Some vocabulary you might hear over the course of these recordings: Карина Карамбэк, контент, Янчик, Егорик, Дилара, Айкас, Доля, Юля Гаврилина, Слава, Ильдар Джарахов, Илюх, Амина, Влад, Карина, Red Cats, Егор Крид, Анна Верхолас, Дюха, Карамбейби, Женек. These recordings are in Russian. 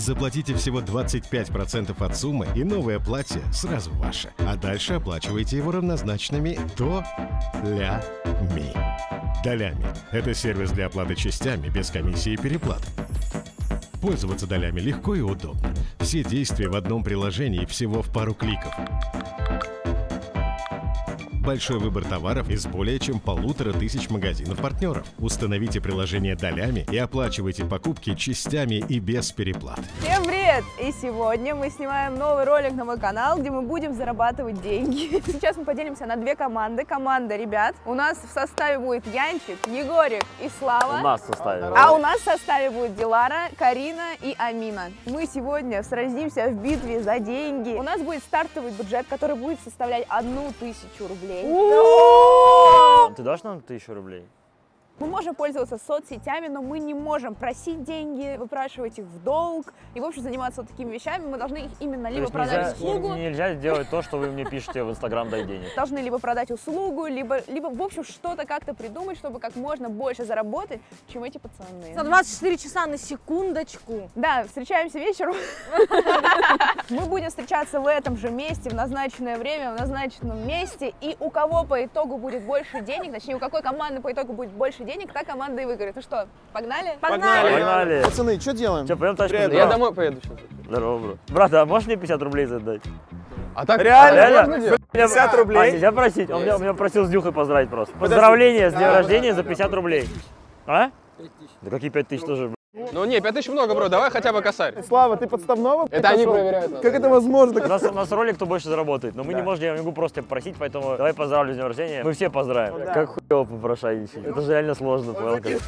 Заплатите всего 25% от суммы, и новое платье сразу ваше. А дальше оплачивайте его равнозначными долями. Долями – это сервис для оплаты частями без комиссии и переплат. Пользоваться долями легко и удобно. Все действия в одном приложении всего в пару кликов. Большой выбор товаров из более чем 1500 магазинов-партнеров. Установите приложение долями и оплачивайте покупки частями и без переплат. Всем привет! И сегодня мы снимаем новый ролик на мой канал, где мы будем зарабатывать деньги. Сейчас мы поделимся на две команды. Команда ребят. У нас в составе будет Янчик, Егорик и Слава. У нас в составе. А у нас в составе будет Дилара, Карина и Амина. Мы сегодня сразимся в битве за деньги. У нас будет стартовый бюджет, который будет составлять 1000 рублей. Ты дашь нам 1000 рублей? Мы можем пользоваться соцсетями, но мы не можем просить деньги, выпрашивать их в долг и, в общем, заниматься вот такими вещами. Мы должны их именно либо продать услугу. Нельзя сделать то, что вы мне пишете в Инстаграм «дай денег». Должны либо продать услугу, либо в общем, что-то как-то придумать, чтобы как можно больше заработать, чем эти пацаны. За 24 часа на секундочку. Да, встречаемся вечером. Мы будем встречаться в этом же месте, в назначенное время, в назначенном месте. И у кого по итогу будет больше денег, точнее, у какой команды по итогу будет больше денег, та команда и выиграет. Ну что, погнали? Погнали! Пацаны, что делаем? Че, пойдем тачку? Я домой поеду сейчас. Здорово, бро. Брат, а можешь мне 50 рублей задать? А так реально? 50 рублей? Нельзя просить. Он меня просил с Дюхой поздравить просто. Поздравление с днем рождения за 50 рублей. А? Да какие 5000 тоже? Ну не, 5000 много, бро, давай хотя бы косарь. Слава, ты подставного? Это они проверяют нас. Как это возможно? У нас ролик, кто больше заработает, но мы не можем, я могу просто просить, поэтому давай поздравлю с днем рождения. Мы все поздравим. Как хуево попрошайничать. Это же реально сложно, понял?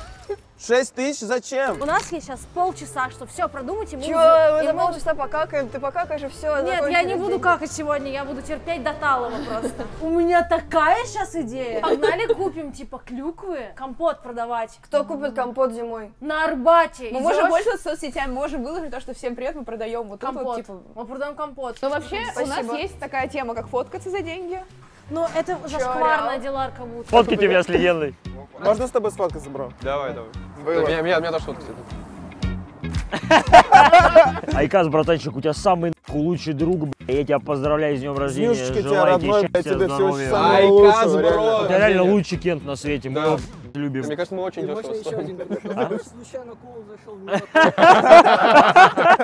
6000? Зачем? У нас есть сейчас полчаса, что все продумать и мы... Чё, мы полчаса покакаем, ты покакаешь и все. Нет, я не буду какать сегодня, я буду терпеть до талого просто. У меня такая сейчас идея. Погнали купим, типа, клюквы, компот продавать. Кто купит компот зимой? На Арбате. Мы можем больше соцсетями, можем выложить то, что всем привет, мы продаем вот компот. Вот, типа... Мы продаем компот. Но вообще у нас есть такая тема, как фоткаться за деньги. Но это зашкварная дела, как будто. Фоткайте меня с легендой. Можно с тобой сфоткаться, бро? Давай, давай. Меня тоже фоткаться. Айкас, братанчик, у тебя самый лучший друг, бля. Я тебя поздравляю с днем рождения. Снюшечка тебя, родной, блядь, тебе всего самого лучшего, бро. У тебя реально лучший кент на свете, мы любим. Мне кажется, мы очень дешево стоим.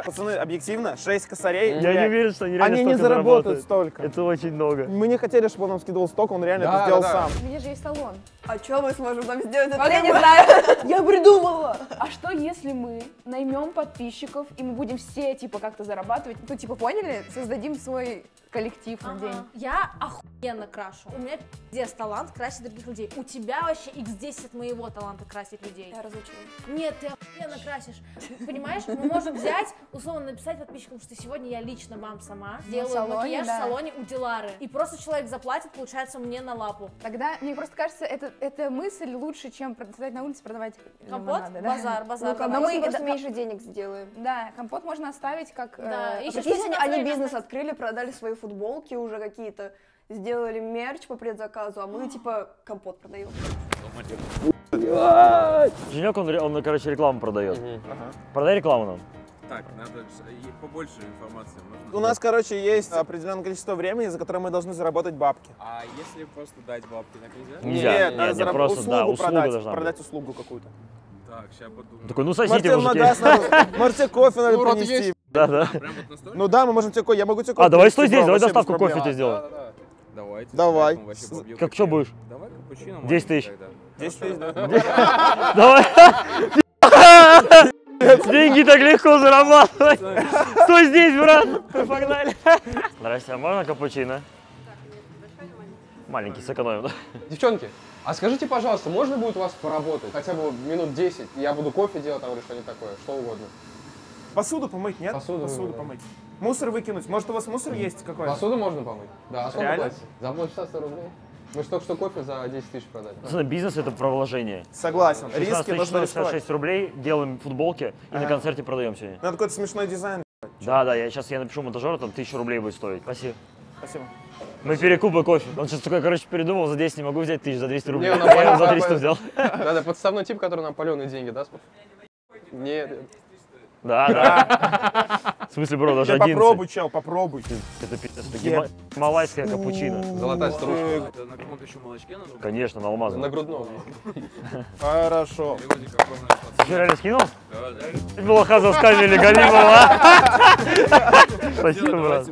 Пацаны, объективно, 6 косарей. Я не верю, что они реально столько заработают. Столько. Это очень много. Мы не хотели, чтобы он нам скидывал столько, он реально это сделал сам. У меня же есть салон. А что мы сможем там сделать? Я не знаю. Я придумала. А что, если мы наймем подписчиков, и мы будем все, типа, как-то зарабатывать? Ну, типа, поняли? Создадим свой коллектив на день. Я охуенно крашу. У меня пиздец талант красить других людей. У тебя вообще x10 моего таланта красить людей. Я разучила. Нет, ты охуенно красишь. Понимаешь? Мы можем взять, условно, написать подписчикам, что сегодня я лично вам сама делаю макияж в салоне у Дилары. И просто человек заплатит, получается, мне на лапу. Тогда, мне просто кажется, эта мысль лучше, чем стоять на улице, продавать компот. Базар. Но мы просто меньше денег сделаем. Да, компот можно оставить как... Если они бизнес открыли, продали свои футболки уже какие-то, сделали мерч по предзаказу, а мы типа компот продаем. Женек, он, короче, рекламу продает. Продай рекламу нам. Так, надо побольше информации. У нас, короче, есть определенное количество времени, за которое мы должны заработать бабки. А если просто дать бабки, так нельзя? Нет, надо просто продать услугу какую-то. Так, сейчас подумаю. Такой, ну сосите, мужики. Можете кофе надо принести. Да. Ну да, мы можем тебе кофе, я могу тебе кофе. А, давай стой здесь, давай доставку кофе тебе сделаем. Давайте. Давай. Как что будешь? Давай капучино. 10 000. 10 000, да. Давай. Деньги так легко зарабатывать. Стой здесь, брат. Погнали. Здрасте, а можно капучино? Маленький, сэкономим, да? Девчонки, а скажите, пожалуйста, можно будет у вас поработать? Хотя бы минут 10, я буду кофе делать, там, или что-нибудь такое, что угодно. Посуду помыть, нет? Посуду помыть. Мусор выкинуть. Может, у вас мусор есть какой-то? Посуду можно помыть. Да, а сколько платите? За полчаса 100 рублей. Мы же только что кофе за 10 000 продали. Бизнес — это про вложение. Согласен. Риски нужно рисковать. 16 рублей, делаем футболки и на концерте продаем сегодня. Надо какой-то смешной дизайн. Да, я сейчас напишу монтажеру, там 1000 рублей будет стоить. Спасибо. Спасибо. Мы перекупы кофе. Он сейчас такой, короче, передумал, за 10 не могу взять, 1000, за 200 рублей. Я за 300 взял. Да, подставной тип, который нам паленые деньги даст. Нет. Да. В смысле, бро, даже 11. Попробуй, чел, попробуй. Это пиздец, это малайская капучино. Золотая стружка. Это на каком-то еще молочке надо? Конечно, на алмазном. На грудном. Хорошо. Ты реально скинул? Да, да. Блоха заскамили Галимова. Спасибо, брат.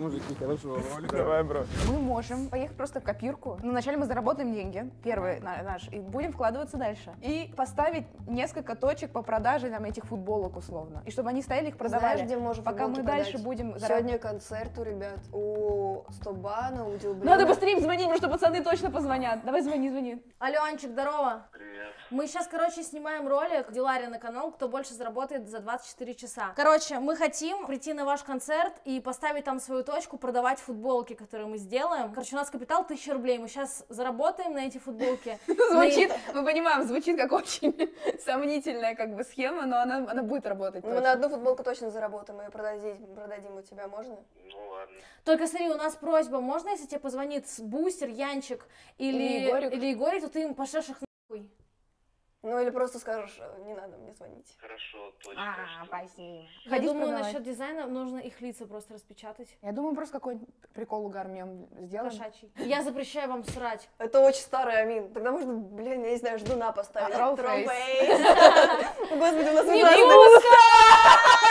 Давай, бро. Мы можем поехать просто в копирку. Но вначале мы заработаем деньги, первый наш, и будем вкладываться дальше. И поставить несколько точек по продаже там, этих футболок условно. И чтобы они стояли, их продавали. Знаешь, где можно пока мы продать. Дальше будем заработать. Сегодня концерт у ребят, у Стобана, у Дилбрина. Надо быстрее звонить, потому что пацаны точно позвонят. Давай звони. Алло, Анчик, здорово. Привет. Мы сейчас, короче, снимаем ролик Диларе на канал, кто больше заработает за 24 часа. Короче, мы хотим прийти на ваш концерт и поставить там свою точку, продавать футболки, которые мы сделаем. Короче, у нас капитал 1000 рублей, мы сейчас заработаем на эти футболки. Звучит, мы понимаем, звучит как очень сомнительная как бы схема, но она будет работать. Мы на одну футболку точно заработаем, и продадим у тебя, можно? Ну ладно. Только смотри, у нас просьба, можно, если тебе позвонит Бустер, Янчик или Егорик, то ты им пошешь их нахуй. Ну или просто скажешь, не надо мне звонить. Хорошо, точно. Спасибо. Я думаю, насчет дизайна нужно их лица просто распечатать. Я думаю, просто какой-нибудь прикол угармем сделаем. Кошачий. Я запрещаю вам срать. Это очень старый Амин. Тогда можно, блин, я не знаю, ждуна поставить. Тромфейс. Господи, у нас ужасная.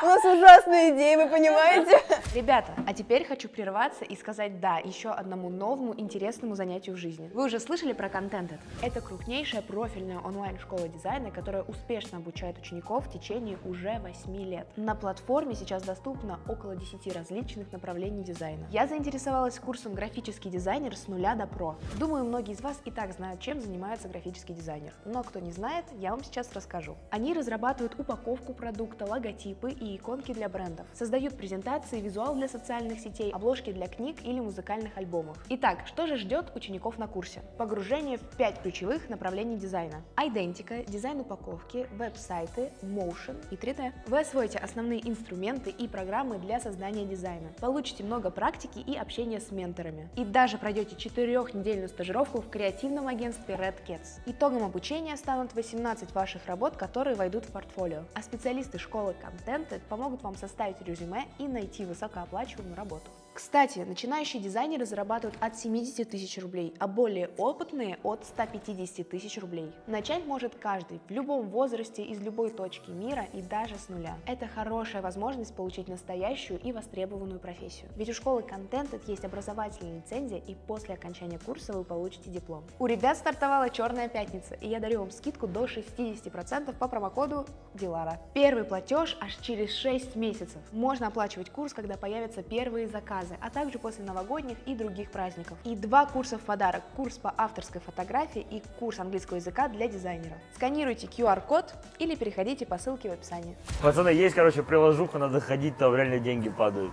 У нас ужасные идеи, вы понимаете? Ребята, а теперь хочу прерваться и сказать «да» еще одному новому интересному занятию в жизни. Вы уже слышали про контент? Это крупнейшая профильная онлайн-школа дизайна, которая успешно обучает учеников в течение уже 8 лет. На платформе сейчас доступно около 10 различных направлений дизайна. Я заинтересовалась курсом «Графический дизайнер с нуля до про». Думаю, многие из вас и так знают, чем занимается графический дизайнер. Но кто не знает, я вам сейчас расскажу. Они разрабатывают упаковку продукта, логотипы и иконки для брендов, создают презентации, визуал для социальных сетей, обложки для книг или музыкальных альбомов. Итак, что же ждет учеников на курсе? Погружение в 5 ключевых направлений дизайна. Айдентика, дизайн упаковки, веб-сайты, моушен и 3D. Вы освоите основные инструменты и программы для создания дизайна, получите много практики и общения с менторами. И даже пройдете 4-недельную стажировку в креативном агентстве Red Cats. Итогом обучения станут 18 ваших работ, которые войдут в портфолио. А специалисты школы контента помогут вам составить резюме и найти высокооплачиваемую работу. Кстати, начинающие дизайнеры зарабатывают от 70 000 рублей, а более опытные от 150 000 рублей. Начать может каждый, в любом возрасте, из любой точки мира и даже с нуля. Это хорошая возможность получить настоящую и востребованную профессию. Ведь у школы контента есть образовательная лицензия, и после окончания курса вы получите диплом. У ребят стартовала «Черная пятница», и я дарю вам скидку до 60% по промокоду Дилара. Первый платеж аж через 6 месяцев. Можно оплачивать курс, когда появятся первые заказы, а также после новогодних и других праздников. И 2 курса в подарок: курс по авторской фотографии и курс английского языка для дизайнеров. Сканируйте QR-код или переходите по ссылке в описании. Пацаны, есть, короче, приложуха, надо ходить, там реально деньги падают.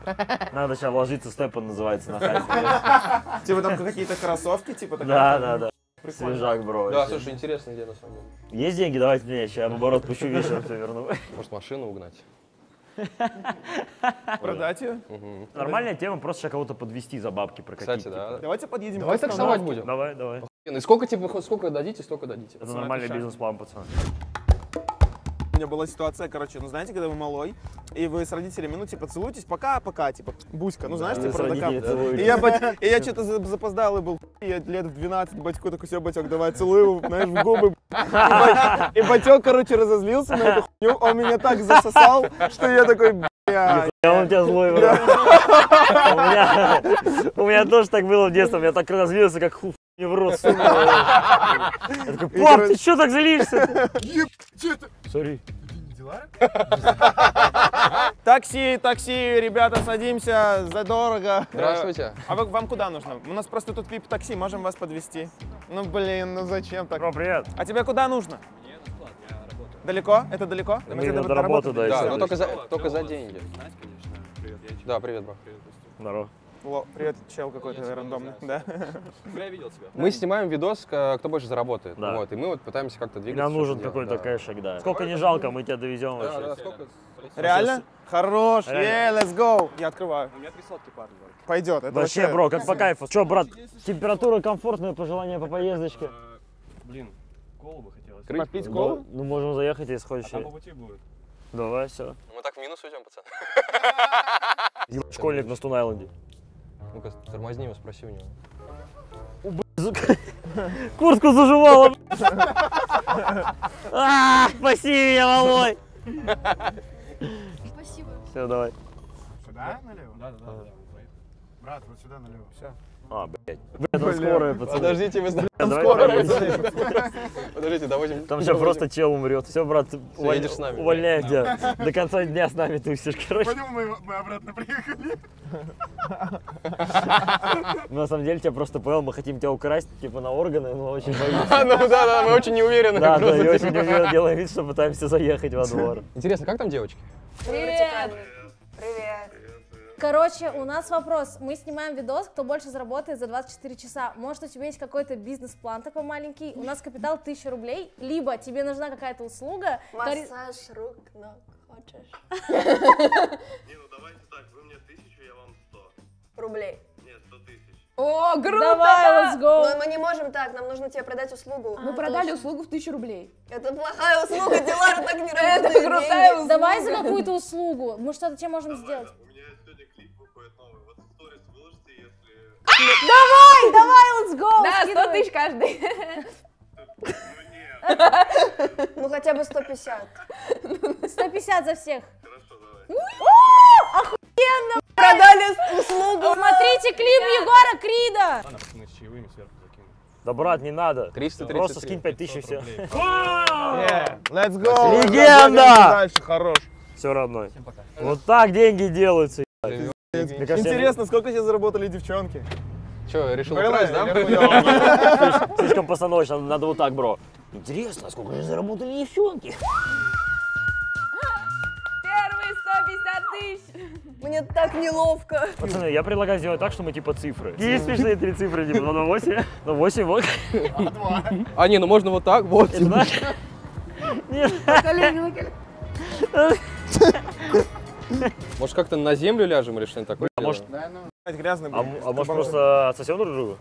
Надо сейчас ложиться, степан называется, на хайпе. Типа там какие-то кроссовки, типа такая. Да. Прикольно. Свежак, бро. Да, слушай, интересно, где на самом деле. Есть деньги? Давайте мне, я сейчас наоборот пущу, вечером все верну. Может, машину угнать? Продать ее? Угу. Нормальная тема, просто сейчас кого-то подвести за бабки, прокатить. Кстати, да. Давайте подъедем. Давай таксовать будем. Давай. И сколько, типа, сколько дадите, столько дадите. Это нормальный бизнес-план, пацаны. У меня была ситуация, короче, ну знаете, когда вы малой, и вы с родителями, ну типа, целуетесь, пока, типа, буська, ну знаешь, да, типа, родакам. И я что-то запоздал и был, я лет в 12, батьку такой, все, батек, давай, целую его, знаешь, в губы. И батек, короче, разозлился на эту хуйню, он меня так засосал, что я такой, бля. Он у тебя злой, бро. У меня тоже так было в детстве, я так разозлился, как хуй. Мне в рот сунул. Я такой, пап, ты что так злишься? Сори. Такси, ребята, садимся, задорого. Здравствуйте. А вам куда нужно? У нас просто тут пип такси, можем вас подвезти. Ну блин, ну зачем так? О, привет. А тебе куда нужно? Мне на склад, я работаю. Далеко? Это далеко? Мне надо работу дать. Да, но только за деньги. Привет, Янчик. Да, привет, бро. Здорово. Привет, чел какой-то рандомный. Да. Я видел тебя. Мы снимаем видос, кто больше заработает. Да. Вот, и мы вот пытаемся как-то двигаться. Нам нужен какой-то кэшек, да. Сколько не жалко, мы тебя довезем вообще. Да, сколько? Реально? Хорош, let's go. Я открываю. У меня 300 парни. Пойдет. Вообще, бро, как по кайфу. Че, брат, температура комфортная, пожелания по поездочке? Блин, колу бы хотелось. Попить колу? Ну, можем заехать, если хочешь. А там по пути будет. Давай, все. Мы так в минус уйдем, пацан. Школьник на Стун-Айленде. Ну-ка, тормозни его, спроси у него. О, блядь, куртку заживала, блядь. Ааа, спаси меня, малой. Спасибо. Все, давай. Сюда налево? Да, да, да. Брат, вот сюда налево. Все. А, блядь. Блядь, там скорая, пацаны. Подождите, вы знаете, там скорая. Подождите, доводим. Там сейчас просто чел умрет. Все, брат, увольняешь тебя. До конца дня с нами тусишь, короче. Понял, мы обратно приехали. На самом деле, тебя просто понял, мы хотим тебя украсть, типа, на органы, но очень боимся. Ну да, мы очень не уверены. Да, да, и очень неуверенно делаем вид, что пытаемся заехать во двор. Интересно, как там девочки? Привет! Привет! Короче, у нас вопрос. Мы снимаем видос, кто больше заработает за 24 часа. Может, у тебя есть какой-то бизнес-план такой маленький? У нас капитал 1000 рублей, либо тебе нужна какая-то услуга. Массаж рук, ног, хочешь? Не, ну давайте так, вы мне 1000, я вам 100. Рублей. Нет, 100 000. О, круто! Давай, let's go! Но мы не можем так, нам нужно тебе продать услугу. Мы продали услугу в 1000 рублей. Это плохая услуга, Дилара так не работает. Это крутая услуга. Давай за какую-то услугу, мы что-то тебе можем сделать. Давай, давай, let's go! Да, 100 000 каждый. Ну хотя бы 150. 150 за всех. Хорошо, давай. Охуенно! Продали услугу. Смотрите клип Егора Крида. Ладно, мы с чаевыми сверху закинем. Да, брат, не надо. Просто скинь 5000 и все. Let's go! Легенда! Дальше, хорош. Все равно. Вот так деньги делаются. Интересно, сколько сейчас заработали девчонки? Че, решил украсть, да? Слишком постановочно, надо вот так, бро. Интересно, сколько же заработали девчонки? Первые 150 тысяч! Мне так неловко. Пацаны, я предлагаю сделать так, что мы типа цифры. Есть смешные 3 цифры, типа, на 8. На 8, вот. А 2. А не, ну можно вот так, вот. Нет. Может, как-то на землю ляжем или что-нибудь такое? А может, грязный, а может просто отсосем друг другу?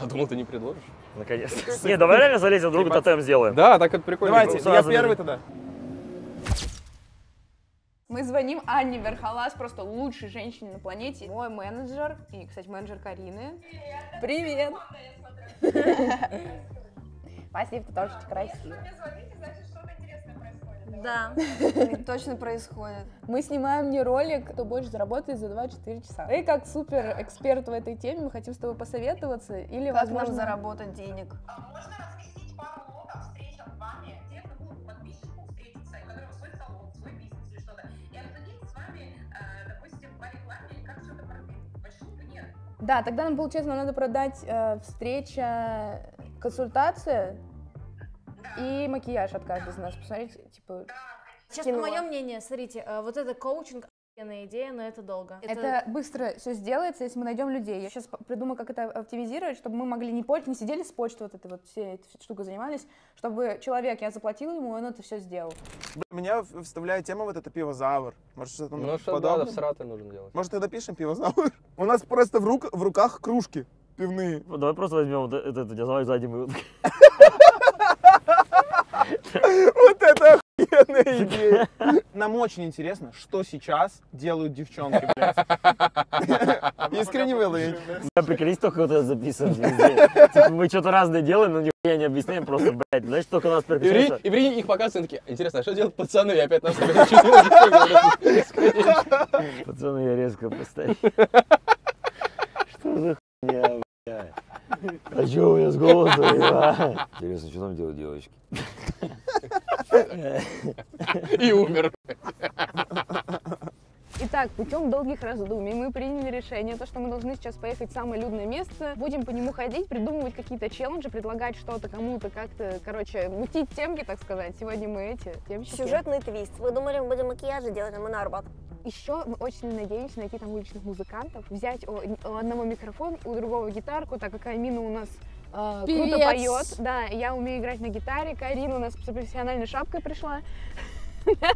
Я думал, ты не предложишь. Наконец-то. Не, давай реально залезем, друг другу тотем сделаем. Да, так это прикольно. Давайте, я первый тогда. Мы звоним Анне Верхолас, просто лучшей женщине на планете. Мой менеджер и, кстати, менеджер Карины. Привет. Спасибо, ты тоже красивый. Да, точно происходит. Мы снимаем не ролик, кто больше заработает за 24 часа. Ты как супер эксперт в этой теме, мы хотим с тобой посоветоваться или как возможно заработать денег. А можно разместить пару лотов встреч от вами, где будут подписчиков встретиться, у которых свой салон, свой бизнес или что-то, и обсудить с вами, допустим, по рекламе или как что-то продать. Большого нет. Да, тогда нам получается, нам надо продать встреча, консультация. И макияж от каждой из нас. Посмотрите, типа... Честно, мое мнение, смотрите, вот это коучинг, офигенная идея, но это долго. Это быстро все сделается, если мы найдем людей. Я сейчас придумаю, как это оптимизировать, чтобы мы могли не сидели с почты, вот этой вот всей штукой занимались, чтобы человек, я заплатила ему, и он это все сделал. Меня вставляет тема вот это пивозавр. Может, что-то подобное? Сраты нужно делать. Может, тогда пишем пивозавр? У нас просто в руках кружки пивные. Давай просто возьмем вот это, я называю задним выводом. Вот это охуенная идея. Нам очень интересно, что сейчас делают девчонки, блядь. Искренне выловить. Да, приколись, только вот это записываем. Типа мы что-то разное делаем, но нихуя не объясняем, просто, блядь, значит, только нас переключается. И в Рине их показывают, такие, интересно, а что делают пацаны? И опять нас переключили. Пацаны, я резко поставил. Что за хуйня, блядь? А чё у меня с голосом? Интересно, что там делают девочки? И умер. Итак, путем долгих раздумий мы приняли решение, то, что мы должны сейчас поехать в самое людное место. Будем по нему ходить, придумывать какие-то челленджи, предлагать что-то кому-то, как-то, короче, мутить темки, так сказать. Сегодня мы эти темщики. Сюжетный твист. Вы думали, мы будем макияжи делать, а мы на Арбат. Еще мы очень надеемся найти там уличных музыкантов, взять у одного микрофон, у другого гитарку, так как Амина у нас круто поет. Да, я умею играть на гитаре, Карина у нас с профессиональной шапкой пришла.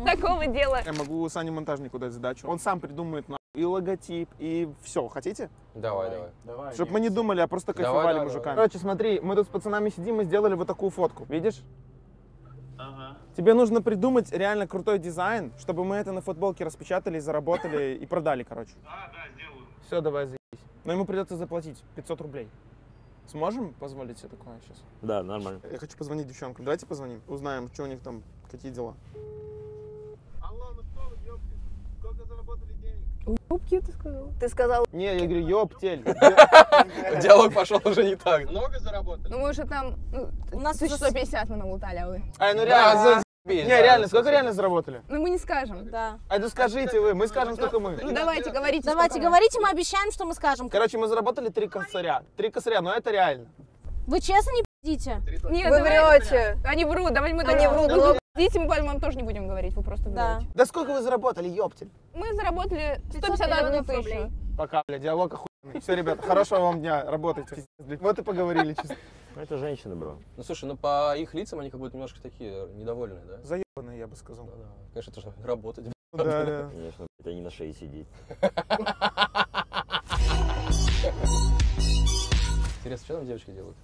Такого дела. Я могу Сане монтажнику дать задачу. Он сам придумает нам и логотип, и все. Хотите? Давай, давай. Чтобы мы не думали, а просто кайфовали мужиками. Короче, смотри, мы тут с пацанами сидим и сделали вот такую фотку. Видишь? Ага. Тебе нужно придумать реально крутой дизайн, чтобы мы это на футболке распечатали, заработали и продали, короче. Да, сделаю. Все, давай заебись. Но ему придется заплатить 500 рублей. Сможем позволить себе такое сейчас? Да, нормально. Я хочу позвонить девчонкам. Давайте позвоним, узнаем, что у них там, какие дела. Алло, ну что вы, ёпки? Сколько заработали денег? Ёпки, ты сказал? Ты сказал... Не, я говорю, ёптель. Диалог пошел уже не так. Много заработали? Ну, мы уже там... У нас 150 мы налутали, а вы... Ай, ну реально... Не, реально, сколько реально заработали? Ну мы не скажем, да. А это скажите вы, мы скажем, сколько мы. Ну давайте, говорите. Давайте, говорите, мы обещаем, что мы скажем. Короче, мы заработали 3 косаря. 3 косаря, но это реально. Вы честно не пиздите? Нет, вы врете. Они врут, давайте мы тоже не врут. Пиздите, мы по-моему тоже не будем говорить, вы просто врете. Да сколько вы заработали, ёптель? Мы заработали 151 тысячу. Пока, бля, диалог охуенный. Все, ребята, хорошего вам дня, работайте. Вот и поговорили честно. Это женщины, бро. Ну слушай, ну по их лицам они как будто немножко такие недовольные, да? Заебанные, я бы сказал. Да, да. Конечно, это же работать. Да, да. Конечно, это не на шее сидеть. Интересно, что там девочки делают?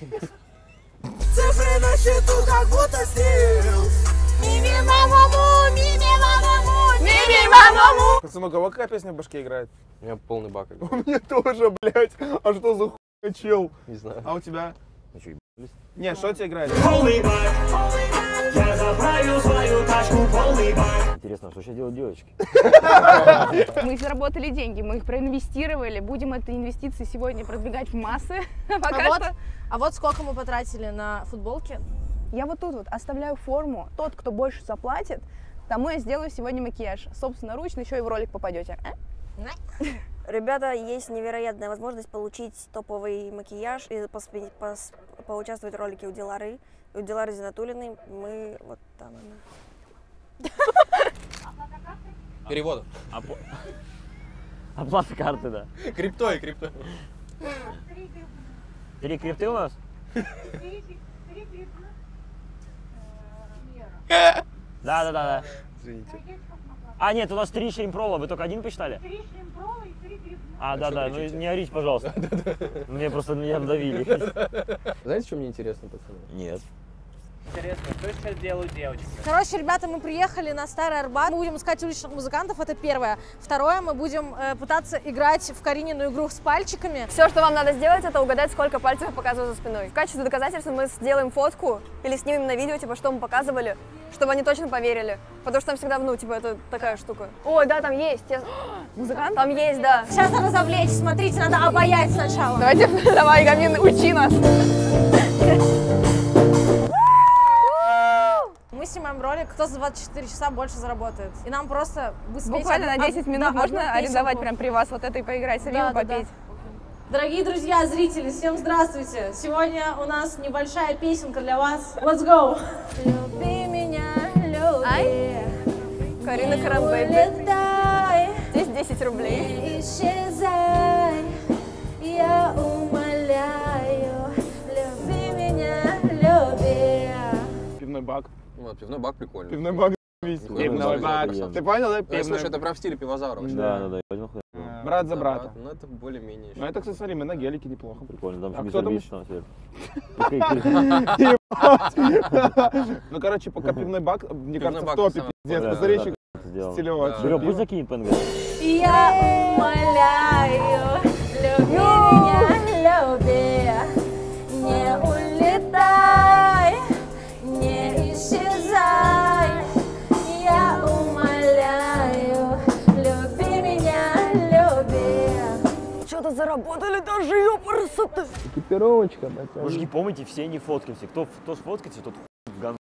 Цифры на счету как будто стрел. Мими-мамаму, мими-мамаму, мими-мамаму. Пацаны, у кого какая песня в башке играет? У меня полный бак. У меня тоже, блядь. А что за хуй? Чел. Не знаю. А у тебя? Ну что, ебались? Не, что тебе играет? Полный бак. Я заправил свою тачку, полный бак. Интересно, что сейчас делают девочки? Мы заработали деньги, мы их проинвестировали. Будем эти инвестиции сегодня продвигать в массы. А вот сколько мы потратили на футболки? Я вот тут вот оставляю форму. Тот, кто больше заплатит, тому я сделаю сегодня макияж. Собственноручно, еще и в ролик попадете. Ребята, есть невероятная возможность получить топовый макияж и поучаствовать в ролике у Дилары Зинатуллиной. Мы вот там она. Перевод. Оплата карты, да. Крипто и крипто. 3 крипты у нас? 3 крипты. Да. Извините. А, нет, у нас 3 шримпрола, вы только один посчитали? 3 шримпрола и 3 грибных. А, да, ну не орите, пожалуйста. Мне просто меня вдавили. Знаете, что мне интересно, пацаны? Нет. Интересно, что сейчас делают девочки? Короче, ребята, мы приехали на Старый Арбат. Мы будем искать уличных музыкантов, это первое. Второе, мы будем пытаться играть в Каринину игру с пальчиками. Все, что вам надо сделать, это угадать, сколько пальцев я показываю за спиной. В качестве доказательства мы сделаем фотку или снимем на видео, типа, что мы показывали, чтобы они точно поверили. Потому что там всегда, ну, типа, это такая штука. Ой, да, там есть. Музыкант? Там есть, да. Сейчас надо завлечь, смотрите, надо обаять сначала. Давай, Гамин, учи нас. Мы снимаем ролик, кто за 24 часа больше заработает. И нам просто буквально на 10 минут можно арендовать прям при вас вот это и поиграть, самим попеть. Дорогие друзья, зрители, всем здравствуйте. Сегодня у нас небольшая песенка для вас. Let's go! Люби меня, люби. Карина Карамбэк. Здесь 10 рублей. Не исчезай, я умоляю. Люби меня, люби. Пивной бак. Вот, пивной бак прикольный. Пивной бак, пивной бак. Ты понял, да? Пивной... Слушай, это прям в стиле Пивозавра. Да, я понял. Брат за брата. Ну, это более-менее. Ну, это, кстати, смотри, мы на гелике неплохо. Прикольно, там безобидно. Ну, короче, пока пивной бак, мне кажется, в топе, пиздец. Посмотри, еще стилево. Пусть закинь пенгер. Я умоляю, люби меня, люби, не улетай. Исчезай, я умоляю, люби меня, люби. Что-то заработали даже, ёпарасоты. Экипировочка, братан. Мужики, помните, все не фоткаемся. Кто сфоткается, тот хуй в ган.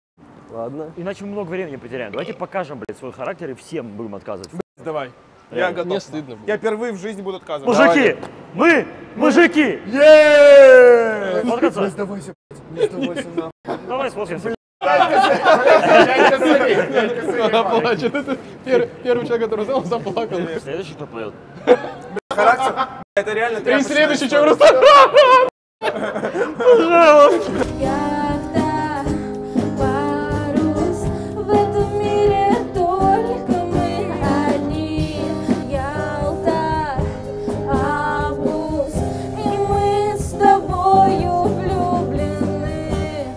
Ладно. Иначе мы много времени потеряем. Давайте покажем, блядь, свой характер и всем будем отказывать. Блядь, давай. Я готов. Мне стыдно будет. Я впервые в жизни буду отказывать. Мужики, давай. Мы мужики. Еее! Не сдавайся, блядь. Не сдавайся, нахуй. Давай сфоткаемся. Она плачет. Это первый человек, который узнал, заплакал. Следующий, кто поет. Характер. Это реально тряпочный. И следующий, человек просто... Пожалуйста. Яхта, парус, в этом мире только мы одни. Ялта, август, и мы с тобою влюблены.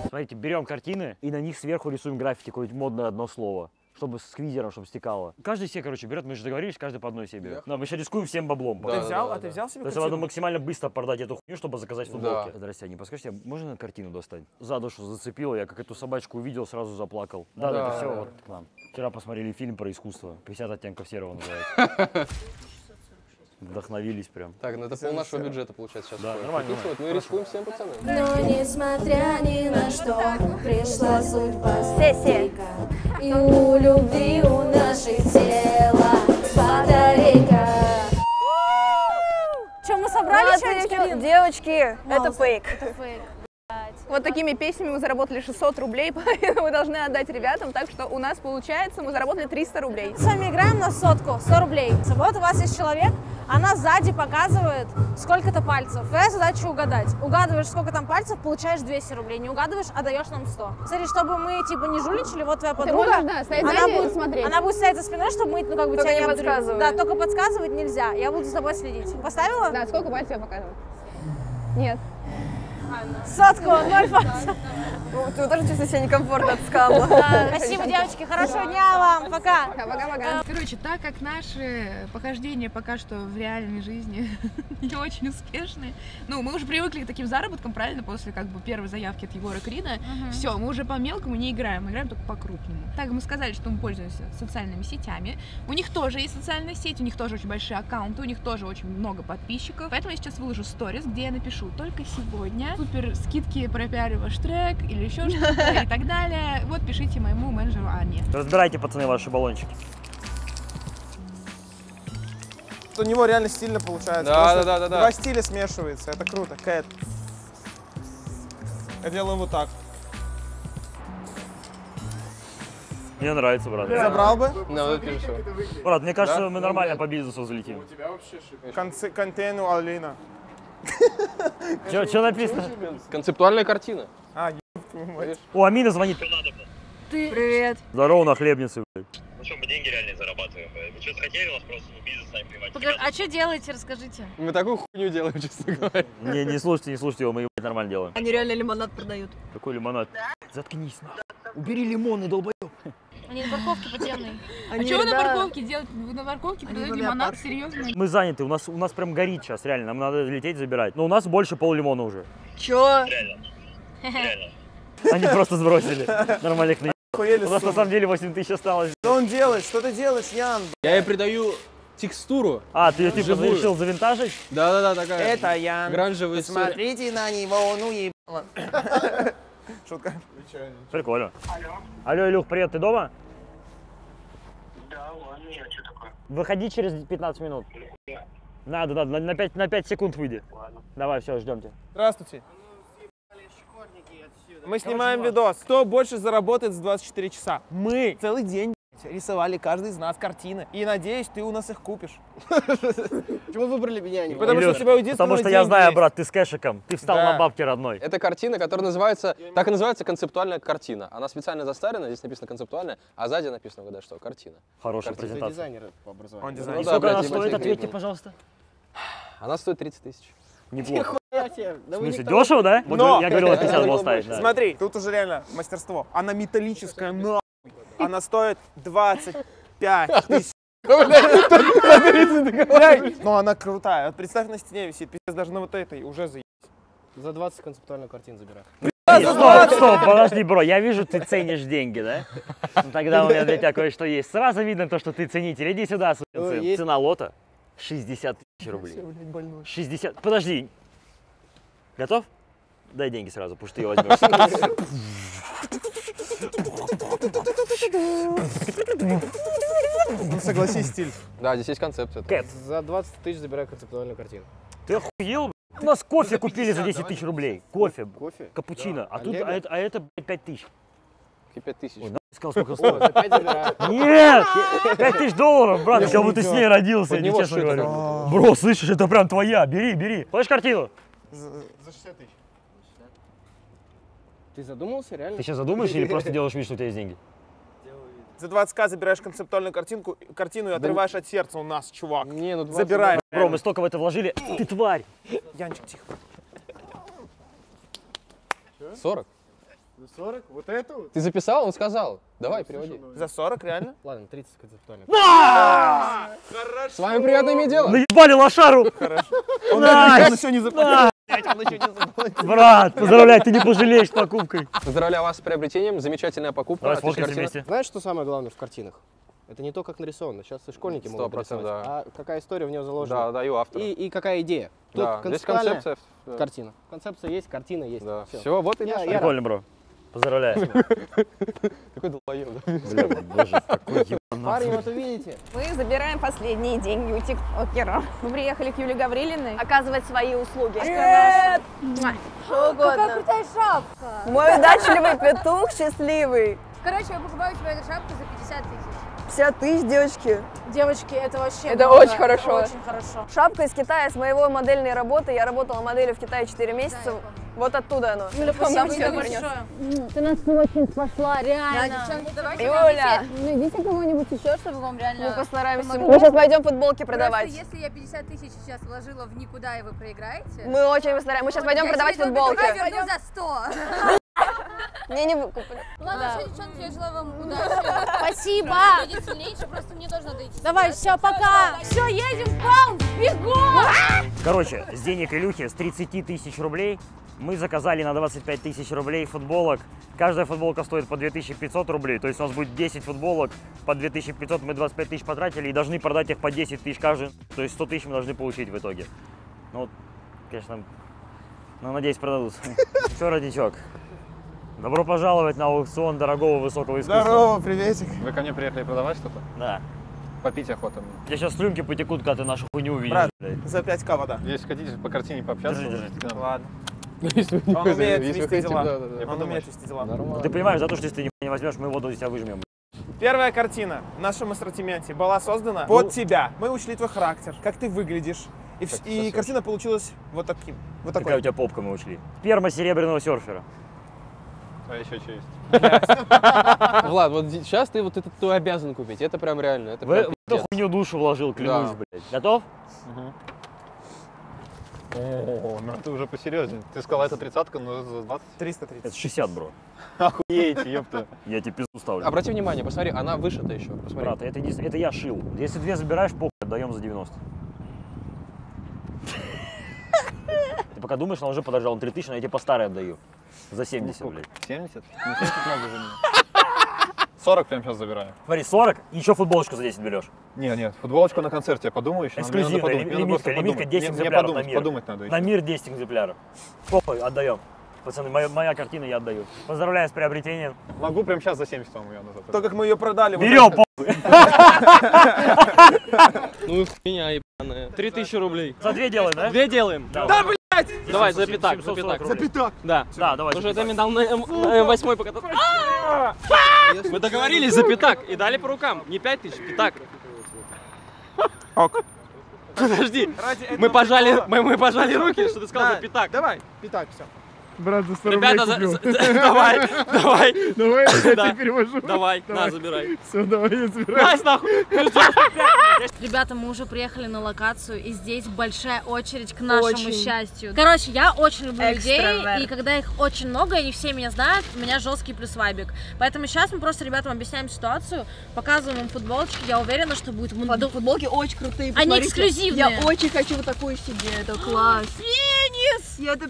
Смотри, Давайте берем картины и на них сверху рисуем граффити, какое-нибудь модное одно слово. Чтобы с квизером, чтобы стекало. Каждый себе, короче, берет, мы же договорились, каждый по одной себе берет. Да, мы сейчас рискуем всем баблом. Да, ты взял себе картину? Надо максимально быстро продать эту хуйню, чтобы заказать футболки. Да. Здрасте, не подскажите, можно картину достать? За душу зацепило, я как эту собачку увидел, сразу заплакал. Да, да, это все вот к нам. Вчера посмотрели фильм про искусство. 50 оттенков серого называется. Вдохновились прям. Так, ну это пол нашего бюджета получается сейчас. Да, нормально. Мы рискуем всем, пацаны. Но несмотря ни на что, пришла судьба стрелка. И у любви у наших тела батарейка. Че, мы собрали, девочки? Девочки, это фейк. Вот такими песнями мы заработали 600 рублей, поэтому мы должны отдать ребятам, так что у нас получается, мы заработали 300 рублей. Мы с вами играем на сотку, 100 рублей. Вот у вас есть человек, она сзади показывает сколько-то пальцев. Твоя задача угадать. Угадываешь, сколько там пальцев, получаешь 200 рублей. Не угадываешь, а даешь нам 100. Смотри, чтобы мы типа не жуличили, вот твоя подруга, она будет стоять за спиной, чтобы мы, ну как бы, только тебя не подсказывать. Да, только подсказывать нельзя, я буду за тобой следить. Поставила? Да, сколько пальцев я показываю? Нет. Сотку, 0 пальцев. Ты тоже чувствуешь себя некомфортно от скалы. Спасибо, девочки, хорошего дня вам, пока. Пока-пока. Короче, так как наши похождения пока что в реальной жизни не очень успешны, ну, мы уже привыкли к таким заработкам, правильно, после как бы первой заявки от Егора Крида, все, мы уже по мелкому не играем, мы играем только по-крупному. Так, мы сказали, что мы пользуемся социальными сетями, у них тоже есть социальная сеть, у них тоже очень большие аккаунты, у них тоже очень много подписчиков, поэтому я сейчас выложу сторис, где я напишу только сегодня супер скидки, пропиарю ваш трек или еще что-то и так далее. Вот пишите моему менеджеру Анне. Разбирайте, пацаны, ваши баллончики. У него реально стильно получается. Да. Два стиля смешиваются, это круто. Кэт. Я делаю вот так. Мне нравится, брат. Да. Забрал бы? Да, брат, мне кажется, мы нормально по бизнесу залетим. У тебя вообще шикарно. Контейну Алина. Что написано? Концептуальная картина. А, у Амина звонит. Привет. Здорово, на хлебнице, блядь. Ну что, мы деньги реально зарабатываем. Вы что, захотели вас просто в бизнес сами приводить? А что делаете, расскажите? Мы такую хуйню делаем, честно говоря. Не слушайте его, мы его нормально делаем. Они реально лимонад продают. Какой лимонад? Заткнись, нахуй. Убери лимоны, долбоёб. Они на парковке подземные. А что вы на парковке делаете? Вы на парковке продаете лимонад? Серьезно? Мы заняты, у нас прям горит сейчас, реально. Нам надо лететь забирать. Но у нас больше пол-лимона уже. Чё? Реально. Они просто сбросили. Нормальных наеб. У нас на самом деле 8 тысяч осталось. Что он делает? Что ты делаешь, Ян? Я ей придаю текстуру. А, ты ее типа решил завинтажить? Да, такая. Это Ян. Гранжевый сыр. Смотрите на него, он уебал. Шутка. Прикольно. Алло, Илюх, привет, ты дома? Да, ладно, я что такое? Выходи через 15 минут. Надо, на 5 секунд выйди. Ладно. Давай, все, ждем тебя. Здравствуйте. Мы снимаем видос. Кто больше заработает за 24 часа? Мы целый день рисовали каждый из нас картины. И надеюсь, ты у нас их купишь. Почему выбрали меня? Потому что у тебя единственное. Потому что я знаю, брат, ты с кэшиком. Ты встал на бабки родной. Это картина, которая называется. Так и называется концептуальная картина. Она специально застарена, здесь написано концептуальная, а сзади написано, угадай что, картина. Хорошая презентация. Дизайнер по образованию. Сколько она стоит, ответьте, пожалуйста. Она стоит 30 тысяч. Неплохо. В смысле, дешево, да? Но! Я говорил, 50 было ставить. Смотри, тут уже реально мастерство. Она металлическая, но она стоит 25 тысяч. Но она крутая. Вот представь, на стене висит. Пиздец, даже на вот этой уже заебись. За 20 концептуальную картину забираю. Стоп, подожди, бро, я вижу, ты ценишь деньги, да? Тогда у меня для тебя кое-что есть. Сразу видно то, что ты ценитель. Иди сюда, сукин. Цена лота 60 тысяч рублей. 60. Подожди. Готов? Дай деньги сразу, потому что ты ее возьмешь. Согласись, стиль. Да, здесь есть концепция. Кэт. За 20 тысяч забираю концептуальную картину. Ты охуел? У нас кофе купили за 10 тысяч рублей. Кофе. Капучино. А тут, а это 5 тысяч. 5 тысяч. Сказал, сколько стоит. Нет! 5 тысяч долларов, брат, как будто ты с ней родился, я честно говорю. Бро, слышишь, это прям твоя, бери. Слышишь картину? За 60 тысяч. Ты задумался, реально? Ты сейчас задумаешь или просто делаешь вид, что у тебя есть деньги? За 20 000 забираешь концептуальную картину и отрываешь от сердца у нас, чувак. Не, ну 20 забираем. Бро, мы столько в это вложили. Ты тварь! Янчик, тихо. 40? За 40? Вот эту? Ты записал, он сказал. Давай, переводи. За 40, реально? Ладно, 30 концептуально. Хорошо! С вами приятными делами. Наебали лошару! Хорошо. Он еще не заплатил. Брат, поздравляю, ты не пожалеешь покупкой. Поздравляю вас с приобретением, замечательная покупка. Знаешь, что самое главное в картинах? Это не то, как нарисовано. Сейчас и школьники могут рисовать, да. А какая история в нее заложена. Да, даю автора. И какая идея. Тут да. Здесь концепция. Картина. Концепция есть, картина есть. Да. Все, вот и я. Прикольно, бро. Поздравляю. Какой долбоёб. Боже, какой ебанат. Парень, вот увидите. Мы забираем последние деньги у тиктокера. Мы приехали к Юле Гаврилиной оказывать свои услуги. Привет! Что угодно. Какая крутая шапка. Мой удачливый петух счастливый. Короче, я покупаю тебе эту шапку за 50 тысяч. 50 тысяч, девочки. Девочки, это вообще... Это много. Очень хорошо. Это очень хорошо. Шапка из Китая, с моего модельной работы. Я работала моделью в Китае 4 месяца. Да, вот оттуда оно. Юля, спасибо большое. Ты нас очень спасла, реально. Да, девчонки, давайте Юля. Найдите кого-нибудь еще, чтобы вам реально... Мы постараемся. Мы сейчас пойдем футболки продавать. Просто, если я 50 тысяч сейчас вложила в никуда, и вы проиграете... Мы очень постараемся. Мы сейчас пойдем продавать футболки. Я верну за 100. Мне не выкупали. Ладно, все, девчонки, я желаю вам удачи. Спасибо. Идите сильнее, просто мне тоже надо идти. Давай, все, пока. Все, едем, пам, бегом. Короче, с денег Илюхи, с 30 тысяч рублей, мы заказали на 25 тысяч рублей футболок. Каждая футболка стоит по 2500 рублей. То есть у нас будет 10 футболок по 2500, мы 25 тысяч потратили и должны продать их по 10 тысяч каждый. То есть 100 тысяч мы должны получить в итоге. Ну, конечно, ну, надеюсь, продадутся. Все, родничок. Добро пожаловать на аукцион дорогого высокого искусства. Здорово, приветик. Вы ко мне приехали продавать что-то? Да. Попить охота мне. Я сейчас слюнки потекут, когда ты нашу хуйню увидишь. Брат, за 5к вода. Если хотите по картине пообщаться. Держи. Ладно. Он умеет вести дела. Он умеет вести дела. Ты понимаешь, за то, что если ты нихуя не возьмешь, мы его до тебя выжмем. Первая картина в нашем ассортименте была создана под тебя. Мы учли твой характер, как ты выглядишь. И картина получилась вот таким. Вот такая у тебя попка, мы учли. Перма серебряного серфера. А еще что есть. Влад, вот сейчас ты вот это обязан купить. Это прям реально. Это прям эту хуйню душу вложил, клянусь, блядь. Готов? О, ну это уже посерьезнее. Ты сказал, это 30-ка, но за 20? 330. Это 60, бро. Охуеете, ёпта. Я тебе пизду ставлю. Обрати внимание, посмотри, она вышита еще. Брат, это я шил. Если две забираешь, похуй, отдаем за 90. Ты пока думаешь, она уже подорожала на 3000, но я тебе по старой отдаю. За 70, блядь. 70? Ну, 70 много же мне. 40 прям сейчас забираю. Смотри, 40 и еще футболочку за 10 берешь. Нет, футболочку на концерте, я подумаю еще. Эксклюзивная, лимитка 10 экземпляров на мир. Подумать надо. На мир 10 экземпляров. Похуй, отдаем. Пацаны, моя картина, я отдаю. Поздравляю с приобретением. Могу прям сейчас за 70 вам ее назад. То, как мы ее продали. Берем, похуй. Ну и хуйня ебаная. 3000 рублей. За 2 делаем, да? 2 делаем. Да, блядь. Давай, за пятак, за пятак. За пятак? Да, давай. Уже это мне дал на М8 покататься. Мы договорились за пятак и дали по рукам. Не 5000, пятак. Ок. Подожди, мы пожали руки, что ты сказал за пятак. Давай, пятак, все. Брат, за 40 рублей купил. Давай, я перевожу. Давай, на, забирай. Все, давай, я забираю. Найс, нахуй. Ребята, мы уже приехали на локацию, и здесь большая очередь к нашему счастью. Короче, я очень люблю людей, и когда их очень много, и все меня знают, у меня жесткий плюс вайбик. Поэтому сейчас мы просто ребятам объясняем ситуацию, показываем им футболочки. Я уверена, что будет много. Футболки очень крутые. Они эксклюзивные. Я очень хочу вот такую себе, это класс. Пенис! Я бы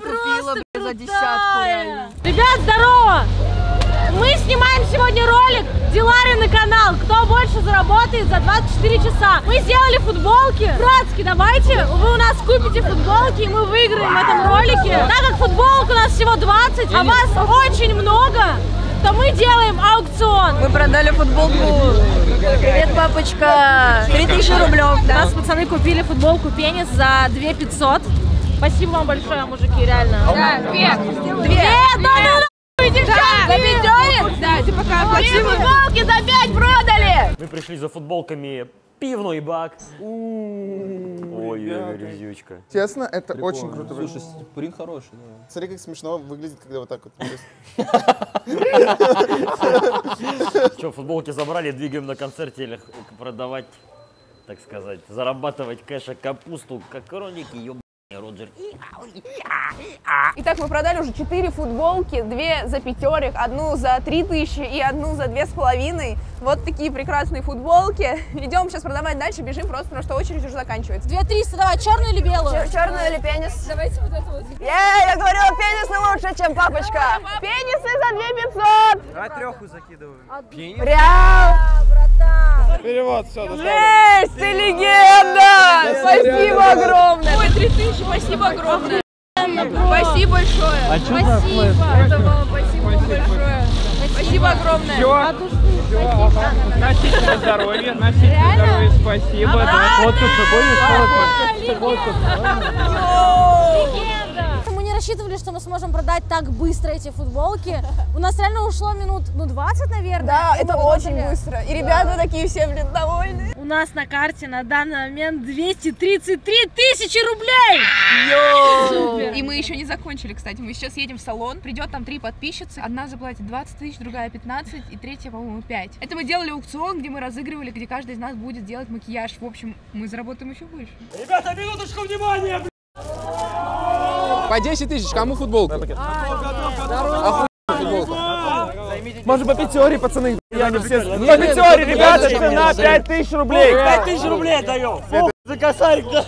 купила. За десятку, реально. Ребят, здорово! Мы снимаем сегодня ролик Дилары на канал. Кто больше заработает за 24 часа. Мы сделали футболки. Братски, давайте вы у нас купите футболки, и мы выиграем в этом ролике. Так как футболок у нас всего 20, а вас очень много, то мы делаем аукцион. Мы продали футболку. Привет, папочка. 3000 рублев. Да. У нас пацаны купили футболку пенис за 2500. Спасибо вам большое, мужики, реально. Да, две. Да, девчонки! Да, ты пока оплатила. Футболки за 5 продали! Мы пришли за футболками пивной бак. Ой, резючка. Честно, это очень круто. Слушай, прин хороший. Смотри, как смешно выглядит, когда вот так вот. Что, футболки забрали, двигаем на концерте продавать, так сказать, зарабатывать кэша, капусту, как короники, ё. Роджер. Итак, мы продали уже 4 футболки, 2 за пятерик, одну за 3000 и одну за 2,5. Вот такие прекрасные футболки. Идем сейчас продавать дальше, бежим просто, потому что очередь уже заканчивается. 2,300, давай, черную или белую? Черную или пенис? Давайте вот эту вот. Я говорила, пенисы лучше, чем папочка. Пенисы за 2500. Давай треху закидываем. Пенис? Реал. Перевод, все, жесть, ты легенда! Спасибо огромное! Ой, 3000, спасибо огромное! Спасибо большое! Спасибо! Это было спасибо большое! Спасибо огромное! Носите здоровье, носите здоровье, спасибо! Вот тут с собой не рассчитывали, что мы сможем продать так быстро эти футболки. У нас реально ушло минут, ну, 20, наверное. Да, это очень быстро. И ребята такие все, блин, довольны. У нас на карте на данный момент 233 000 рублей! Йоу! И мы еще не закончили, кстати. Мы сейчас едем в салон. Придет там 3 подписчицы. Одна заплатит 20 000, другая 15 и третья, по-моему, 5. Это мы делали аукцион, где мы разыгрывали, где каждый из нас будет делать макияж. В общем, мы заработаем еще больше. Ребята, минуточку внимания, блин! По 10 000, кому футболку? А, футболку. Может, по 5 пацаны? Я не все... По 5, ребята, цена 5000 рублей. 5000 рублей даем. Фу, за косарик, да?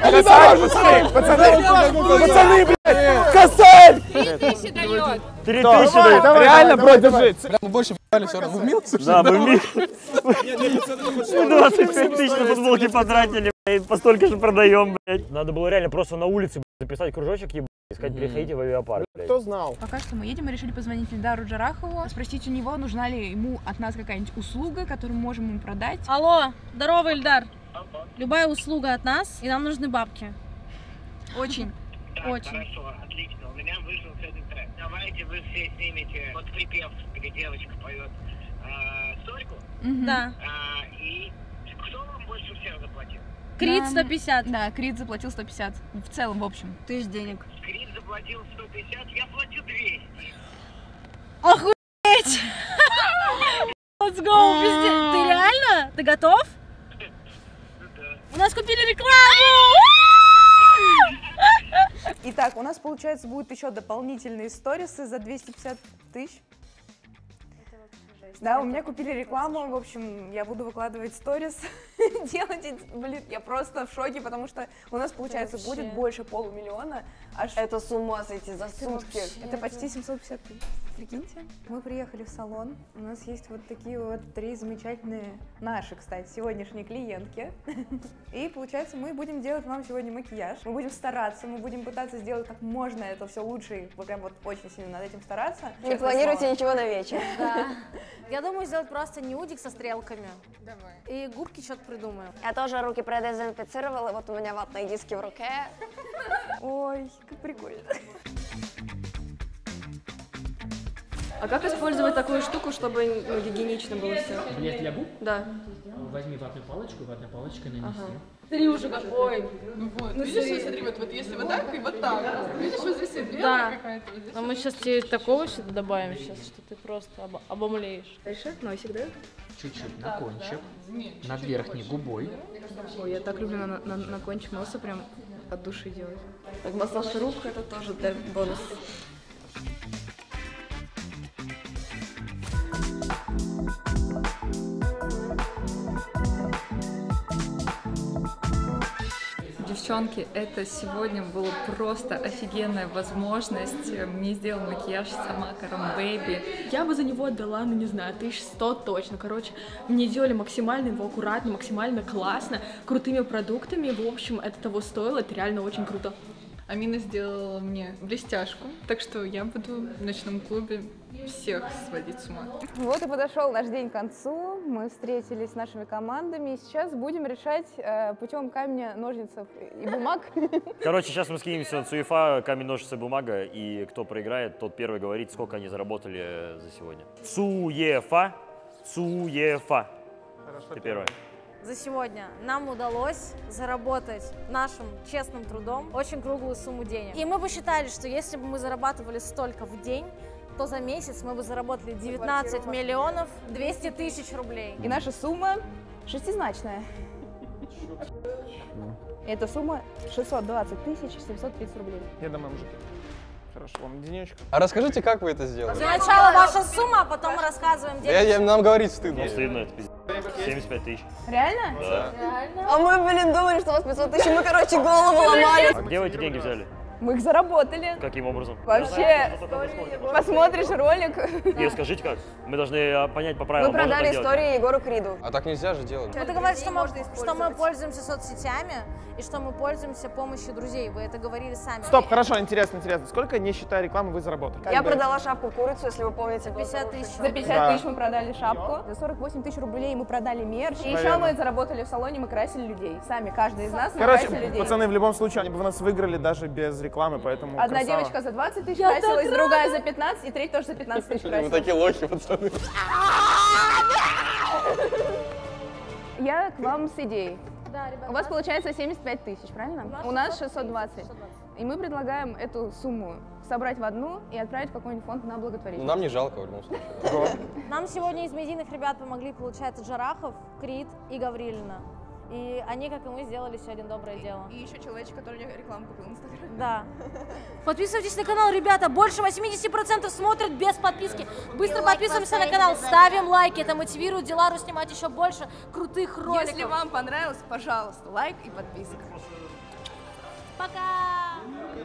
Косарик, пацаны, блядь, косарик! 3000 дает. 3000 дает. Реально, бро, держи. Мы больше п***ли все равно. Мы в мил? Да, мы в мил. Мы 25 000 на футболки потратили, блядь, по столько же продаем, блядь. Надо было реально просто на улице записать кружочек, ебать, искать, переходите в авиапарк. Кто знал? Пока что мы едем, мы решили позвонить Ильдару Джарахову, спросить у него, нужна ли ему от нас какая-нибудь услуга, которую мы можем ему продать. Алло, здорово, Ильдар. Алло. Любая услуга от нас, и нам нужны бабки. Очень. Так, очень. Хорошо, отлично. У меня вышел следующий трек. Давайте вы все снимете вот припев, где девочка поет «Сольку». Да. И кто вам больше всех заплатил? Крид 150. Да, Крид заплатил 150. В целом, в общем. Тысяч денег. Крид заплатил 150, я платил 200. Охуеть! Let's go, пиздец. Ты реально? Ты готов? У нас купили рекламу! Итак, у нас, получается, будут еще дополнительные сторисы за 250 000. Да, у меня купили рекламу, в общем, я буду выкладывать сторис, делать, блин, я просто в шоке, потому что у нас, получается, будет больше 500 000, аж... Это с ума сойти за сутки. Это почти 750 000. Прикиньте, мы приехали в салон, у нас есть вот такие вот 3 замечательные наши, кстати, сегодняшние клиентки. И, получается, мы будем делать вам сегодня макияж, мы будем стараться, мы будем пытаться сделать как можно это все лучше, и прям вот очень сильно над этим стараться. Не планируйте ничего на вечер. Да. Я думаю сделать просто нюдик со стрелками. Давай. И губки что-то придумаю. Я тоже руки продезинфицировала, вот у меня ватные диски в руке. Ой, как прикольно. А как использовать такую штуку, чтобы, ну, гигиенично было все? Блеск для губ? Да. Возьми ватную палочку, ватной палочкой нанеси. Ага. Смотри уже какой. Ну вот, ну, видишь, смотри, смотри, вот если вот так и вот так. Видишь, вот здесь белая, да, какая-то. Вот здесь, а мы сейчас тебе такого сюда добавим, сейчас, что ты просто обомлеешь. Дальше носик, да? Чуть-чуть на кончик, над верхней губой. Ой, я так люблю на кончик носа прям от души делать. Так, массаж рук, это тоже бонус. Девчонки, это сегодня была просто офигенная возможность. Мне сделал макияж сама Карамбейби. Я бы за него отдала, ну не знаю, 1100 точно. Короче, мне делали максимально его аккуратно, максимально классно, крутыми продуктами. В общем, это того стоило, это реально очень круто. Амина сделала мне блестяшку, так что я буду в ночном клубе всех сводить с ума. Вот и подошел наш день к концу, мы встретились с нашими командами, и сейчас будем решать путем камня, ножницы и бумаг. Короче, сейчас мы скинемся на Цуефа, камень, ножницы, бумага, и кто проиграет, тот первый говорит, сколько они заработали за сегодня. Цуефа, Цуефа. Хорошо, ты первая. За сегодня нам удалось заработать нашим честным трудом очень круглую сумму денег. И мы бы считали, что если бы мы зарабатывали столько в день, то за месяц мы бы заработали 19 200 000 рублей. И наша сумма шестизначная. думаю. Эта сумма 620 730 рублей. Я думаю, мужики. Хорошо, вам денечек. А расскажите, как вы это сделали? Сначала ваша сумма, а потом рассказываем деньги. Нам говорить стыдно. Ну, стыдно, это пиздец. 75 тысяч. Реально? Да. Реально? А мы, блин, думали, что у вас 500 тысяч, мы, короче, голову ломали. А где вы эти деньги взяли? Мы их заработали. Каким образом? Вообще, посмотришь ролик. И расскажите как. Мы должны понять по правилам. Мы продали истории Егору Криду. А так нельзя же делать. Ты говоришь, что мы пользуемся соцсетями и что мы пользуемся помощью друзей. Вы это говорили сами. Стоп, хорошо, интересно, интересно. Сколько, не считая рекламы, вы заработали? Я продала шапку курицу, если вы помните. 50 тысяч. За 50 тысяч мы продали шапку. За 48 тысяч рублей мы продали мерч. И еще мы заработали в салоне, мы красили людей. Сами, каждый из нас красили людей. Короче, пацаны, в любом случае, они бы нас выиграли даже без рекламы. Поэтому одна красава. Девочка за 20 тысяч красилась, другая за 15, и третья тоже за 15 тысяч красилась. Мы такие лохи, пацаны. Я к вам с идеей. Да, ребята, у вас получается 75 тысяч, правильно? У нас 620. И мы предлагаем эту сумму собрать в одну и отправить в какой-нибудь фонд на благотворительность. Нам не жалко в любом случае. Нам сегодня из медийных ребят помогли, получается, Джарахов, Крид и Гаврилина. И они, как и мы, сделали сегодня доброе дело. И еще человечек, который рекламу купил в Инстаграме. Да. Подписывайтесь на канал, ребята. Больше 80% смотрят без подписки. Быстро подписываемся на канал, ставим лайки. Это мотивирует Дилару снимать еще больше крутых роликов. Если вам понравилось, пожалуйста, лайк и подписка. Пока!